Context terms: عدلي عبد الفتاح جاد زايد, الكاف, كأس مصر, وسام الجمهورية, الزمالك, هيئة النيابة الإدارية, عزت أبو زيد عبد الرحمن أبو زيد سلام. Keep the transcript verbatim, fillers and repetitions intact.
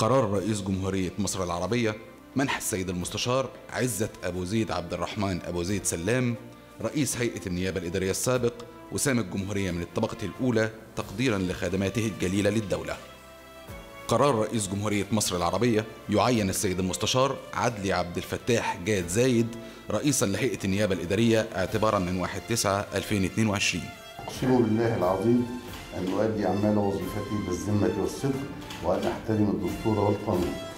قرار رئيس جمهورية مصر العربية منح السيد المستشار عزت أبو زيد عبد الرحمن أبو زيد سلام رئيس هيئة النيابة الإدارية السابق وسام الجمهورية من الطبقة الأولى تقديراً لخدماته الجليلة للدولة. قرار رئيس جمهورية مصر العربية يعين السيد المستشار عدلي عبد الفتاح جاد زايد رئيساً لهيئة النيابة الإدارية اعتباراً من واحد تسعة ألفين واثنين وعشرين. أقسم بالله العظيم أن أؤدي أعمال وظيفتي بالذمة والصدق وأن أحترم الدستور والقانون.